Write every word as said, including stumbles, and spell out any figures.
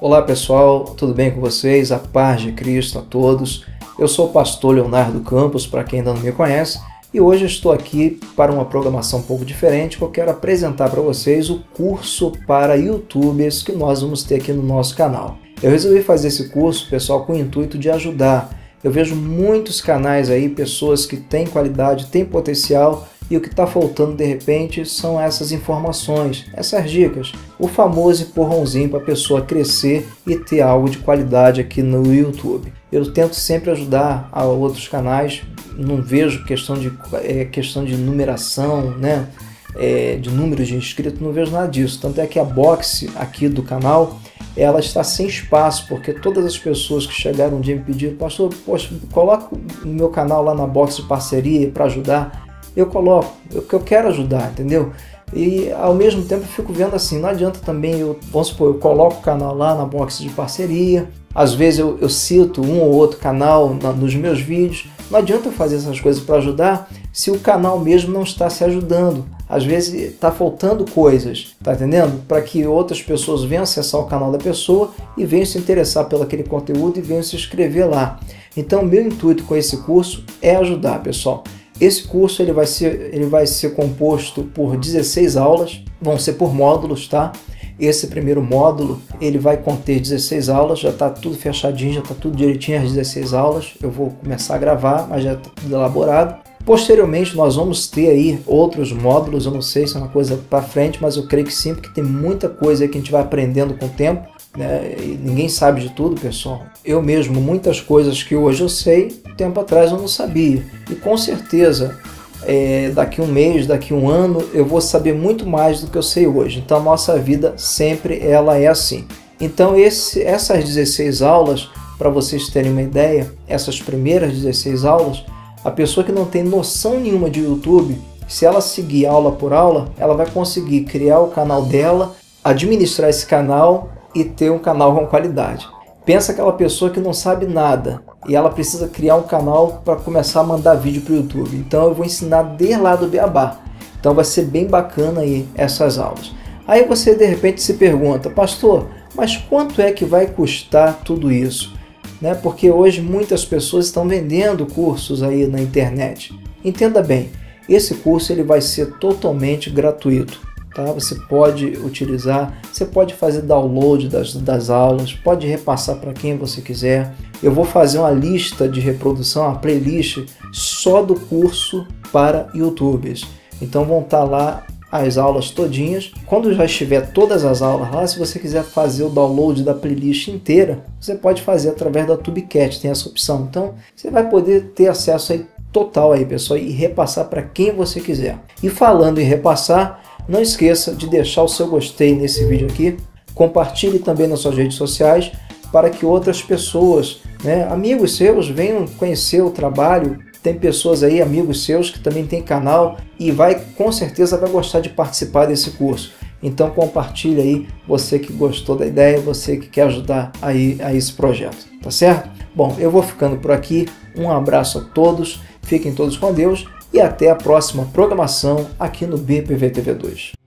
Olá pessoal, tudo bem com vocês? A paz de Cristo a todos. Eu sou o pastor Leonardo Campos, para quem ainda não me conhece, e hoje eu estou aqui para uma programação um pouco diferente, que eu quero apresentar para vocês o curso para YouTubers que nós vamos ter aqui no nosso canal. Eu resolvi fazer esse curso, pessoal, com o intuito de ajudar. Eu vejo muitos canais aí, pessoas que têm qualidade, têm potencial, e o que está faltando de repente são essas informações, essas dicas, o famoso empurrãozinho para a pessoa crescer e ter algo de qualidade aqui no YouTube. Eu tento sempre ajudar a outros canais, não vejo questão de, é, questão de numeração, né? É, de números de inscritos, não vejo nada disso. Tanto é que a box aqui do canal, ela está sem espaço, porque todas as pessoas que chegaram um dia me pediram: pastor, poxa, coloca o meu canal lá na box de parceria para ajudar. Eu coloco, porque eu quero ajudar, entendeu? E ao mesmo tempo eu fico vendo assim, não adianta também, eu, vamos supor, eu coloco o canal lá na box de parceria, às vezes eu, eu cito um ou outro canal na, nos meus vídeos, não adianta eu fazer essas coisas para ajudar se o canal mesmo não está se ajudando. Às vezes está faltando coisas, tá entendendo? Para que outras pessoas venham acessar o canal da pessoa e venham se interessar pelo aquele conteúdo e venham se inscrever lá. Então meu intuito com esse curso é ajudar, pessoal. Esse curso ele vai, ser, ele vai ser composto por dezesseis aulas, vão ser por módulos, tá? Esse primeiro módulo ele vai conter dezesseis aulas, já está tudo fechadinho, já está tudo direitinho as dezesseis aulas. Eu vou começar a gravar, mas já está tudo elaborado. Posteriormente nós vamos ter aí outros módulos, eu não sei se é uma coisa para frente, mas eu creio que sim, porque tem muita coisa aí que a gente vai aprendendo com o tempo, né? E ninguém sabe de tudo, pessoal. Eu mesmo, muitas coisas que hoje eu sei, tempo atrás eu não sabia, e com certeza é, daqui um mês, daqui um ano eu vou saber muito mais do que eu sei hoje. Então a nossa vida sempre ela é assim. Então esse, essas dezesseis aulas, para vocês terem uma ideia, essas primeiras dezesseis aulas, a pessoa que não tem noção nenhuma de YouTube, se ela seguir aula por aula, ela vai conseguir criar o canal dela, administrar esse canal e ter um canal com qualidade. Pensa aquela pessoa que não sabe nada e ela precisa criar um canal para começar a mandar vídeo para o YouTube. Então eu vou ensinar desde lá do beabá. Então vai ser bem bacana aí essas aulas. Aí você de repente se pergunta: pastor, mas quanto é que vai custar tudo isso? Né? Porque hoje muitas pessoas estão vendendo cursos aí na internet. Entenda bem, esse curso ele vai ser totalmente gratuito. Tá? Você pode utilizar, você pode fazer download das, das aulas, pode repassar para quem você quiser. Eu vou fazer uma lista de reprodução, uma playlist só do curso para YouTubers. Então vão estar lá as aulas todinhas. Quando já estiver todas as aulas lá, se você quiser fazer o download da playlist inteira, você pode fazer através da TubeCat, tem essa opção. Então você vai poder ter acesso aí total aí, pessoal, e repassar para quem você quiser. E falando em repassar, não esqueça de deixar o seu gostei nesse vídeo aqui, compartilhe também nas suas redes sociais para que outras pessoas, né, amigos seus, venham conhecer o trabalho. Tem pessoas aí, amigos seus, que também tem canal e vai, com certeza vai gostar de participar desse curso. Então compartilhe aí, você que gostou da ideia, você que quer ajudar aí a esse projeto, tá certo? Bom, eu vou ficando por aqui, um abraço a todos, fiquem todos com Deus. E até a próxima programação aqui no B P V T V dois.